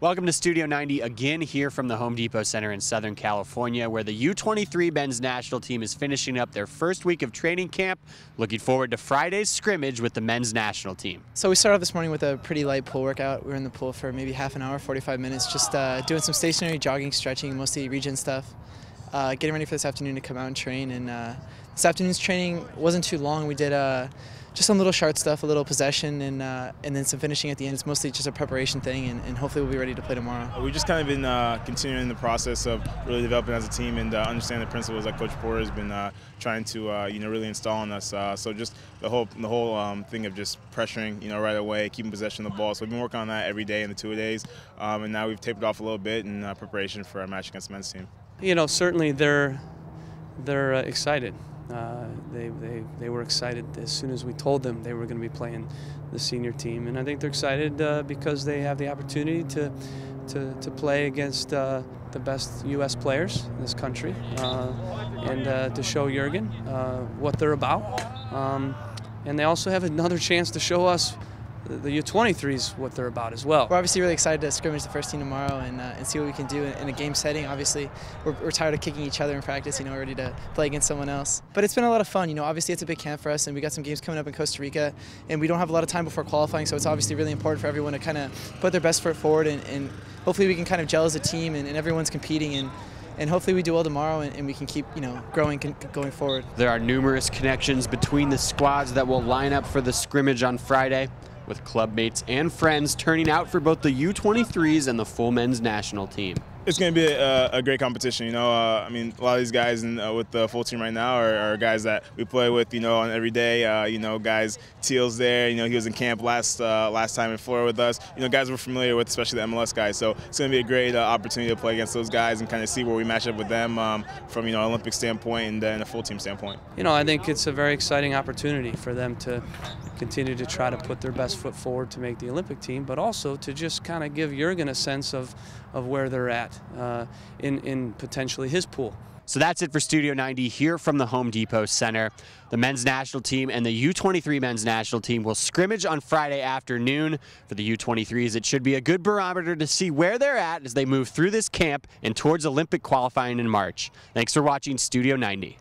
Welcome to Studio 90 again here from the Home Depot Center in Southern California, where the U-23 men's national team is finishing up their first week of training camp. Looking forward to Friday's scrimmage with the men's national team. So we started off this morning with a pretty light pool workout. We were in the pool for maybe half an hour, 45 minutes, just doing some stationary jogging, stretching, mostly region stuff. Getting ready for this afternoon to come out and train. And this afternoon's training wasn't too long. We did just some little shard stuff, a little possession, and then some finishing at the end. It's mostly just a preparation thing, and hopefully we'll be ready to play tomorrow. We've just kind of been continuing the process of really developing as a team and understanding the principles that Coach Porter has been trying to really install on us. So just the whole thing of just pressuring right away, keeping possession of the ball. So we've been working on that every day in the 2 days, and now we've taped it off a little bit in preparation for our match against the men's team. You know, certainly they're excited. They were excited as soon as we told them they were going to be playing the senior team, and I think they're excited because they have the opportunity to play against the best U.S. players in this country, and to show Jurgen what they're about, and they also have another chance to show us the U-23s what they're about as well. We're obviously really excited to scrimmage the first team tomorrow and see what we can do in a game setting. Obviously, we're tired of kicking each other in practice, we're ready to play against someone else. But it's been a lot of fun, obviously it's a big camp for us, and we got some games coming up in Costa Rica, and we don't have a lot of time before qualifying, so it's obviously really important for everyone to kind of put their best foot forward, and hopefully we can kind of gel as a team, and everyone's competing, and hopefully we do well tomorrow, and we can keep growing going forward. There are numerous connections between the squads that will line up for the scrimmage on Friday, with clubmates and friends turning out for both the U-23s and the full men's national team. It's going to be a great competition, I mean, a lot of these guys with the full team right now are guys that we play with, on every day. Guys, Teal's there. He was in camp last time in Florida with us. Guys we're familiar with, especially the MLS guys. So it's going to be a great opportunity to play against those guys and kind of see where we match up with them from an Olympic standpoint and then a full team standpoint. I think it's a very exciting opportunity for them to continue to try to put their best foot forward to make the Olympic team, but also to just kind of give Jurgen a sense of where they're at. In potentially his pool. So that's it for Studio 90 here from the Home Depot Center. The men's national team and the U-23 men's national team will scrimmage on Friday afternoon. For the U-23s, it should be a good barometer to see where they're at as they move through this camp and towards Olympic qualifying in March. Thanks for watching Studio 90.